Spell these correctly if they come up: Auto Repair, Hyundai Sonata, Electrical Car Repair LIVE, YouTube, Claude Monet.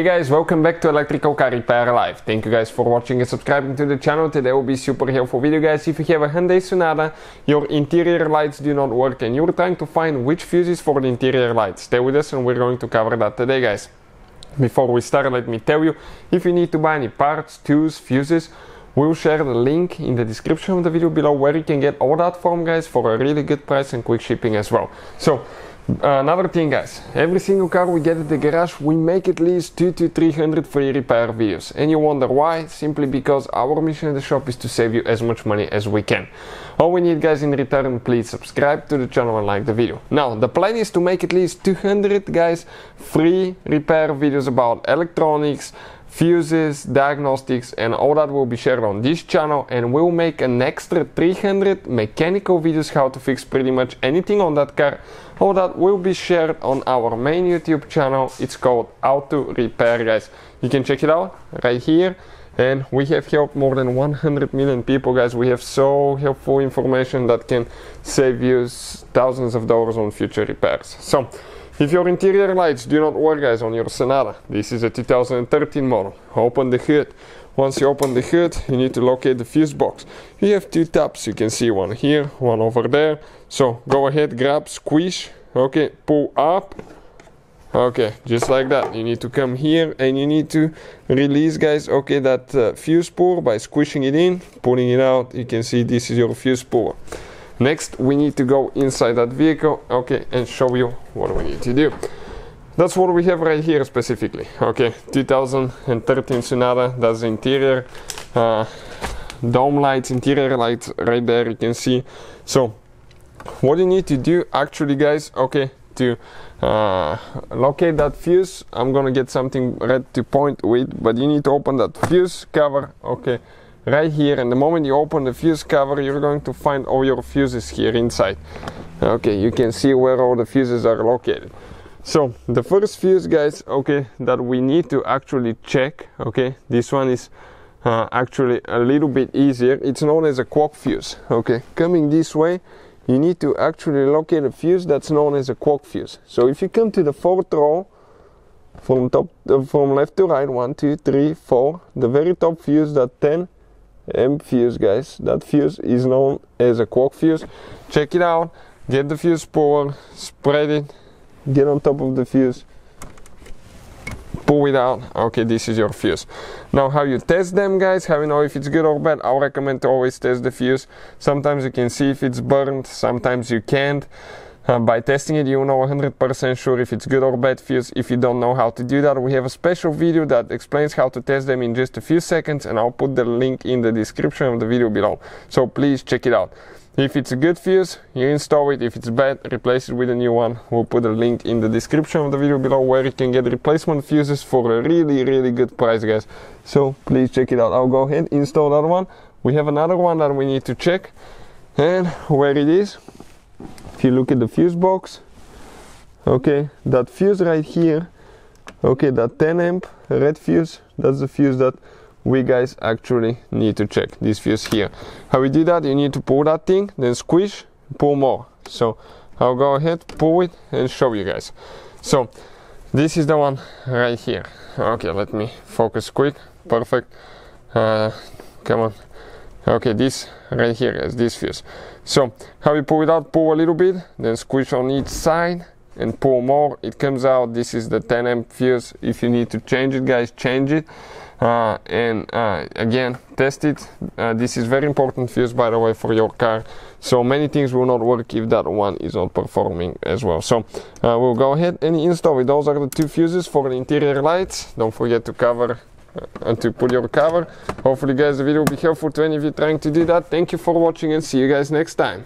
Hey guys, welcome back to Electrical Car Repair LIve. Thank you guys for watching and subscribing to the channel. Today will be super helpful video guys. If you have a Hyundai Sonata, your interior lights do not work and you're trying to find which fuse is for the interior lights, stay with us and we're going to cover that today guys. Before we start, let me tell you, if you need to buy any parts, tools, fuses, we'll share the link in the description of the video below where you can get all that from guys for a really good price and quick shipping as well. So another thing guys, every single car we get at the garage we make at least 200 to 300 free repair videos, and you wonder why? Simply because our mission in the shop is to save you as much money as we can. All we need guys in return, please subscribe to the channel and like the video. Now the plan is to make at least 200 guys free repair videos about electronics, fuses, diagnostics, and all that will be shared on this channel, and we'll make an extra 300 mechanical videos how to fix pretty much anything on that car. All that will be shared on our main YouTube channel. It's called Auto Repair guys. You can check it out right here, and we have helped more than 100 million people guys. We have so helpful information that can save you thousands of dollars on future repairs. So if your interior lights do not work guys on your Sonata, this is a 2013 model, open the hood. Once you open the hood, you need to locate the fuse box. You have two tabs, you can see one here, one over there. So go ahead, grab, squish, okay, pull up. Okay, just like that. You need to come here and you need to release guys, okay, that fuse puller by squishing it in, pulling it out. You can see this is your fuse puller. Next, we need to go inside that vehicle, okay, and show you what we need to do. That's what we have right here specifically, okay, 2013 Sonata, that's the interior, dome lights, interior lights, right there you can see. So, what you need to do actually guys, okay, to locate that fuse, I'm gonna get something red to point with, but you need to open that fuse cover, okay, right here, and the moment you open the fuse cover you're going to find all your fuses here inside. Okay, you can see where all the fuses are located. So the first fuse guys, okay, that we need to actually check, okay, this one is actually a little bit easier. It's known as a clock fuse. Okay, coming this way you need to actually locate a fuse that's known as a clock fuse. So if you come to the fourth row from top, from left to right, 1 2 3 4, the very top fuse, that 10 amp fuse guys, that fuse is known as a clock fuse. Check it out, get the fuse puller, spread it, get on top of the fuse, pull it out. Okay, this is your fuse. Now how you test them guys, how you know if it's good or bad? I'll recommend to always test the fuse. Sometimes you can see if it's burned, sometimes you can't. By testing it you know 100% sure if it's good or bad fuse. If you don't know how to do that, we have a special video that explains how to test them in just a few seconds, and I'll put the link in the description of the video below, so please check it out. If it's a good fuse, you install it. If it's bad, replace it with a new one. We'll put a link in the description of the video below where you can get replacement fuses for a really good price guys, so please check it out. I'll go ahead, install that one. We have another one that we need to check, and where it is, if you look at the fuse box, okay, that fuse right here, okay, that 10 amp red fuse, that's the fuse that we guys actually need to check, this fuse here. How we do that, you need to pull that thing, then squish, pull more. So I'll go ahead, pull it and show you guys. So this is the one right here. Okay, let me focus quick, perfect, come on. Okay, this right here guys, this fuse. So how you pull it out, pull a little bit, then squish on each side and pull more, it comes out. This is the 10 amp fuse. If you need to change it guys, change it, and again test it. This is very important fuse by the way for your car, so many things will not work if that one is not performing as well. So we'll go ahead and install it. Those are the two fuses for the interior lights. Don't forget to cover and to pull your cover. Hopefully guys the video will be helpful to any of you trying to do that. Thank you for watching and see you guys next time.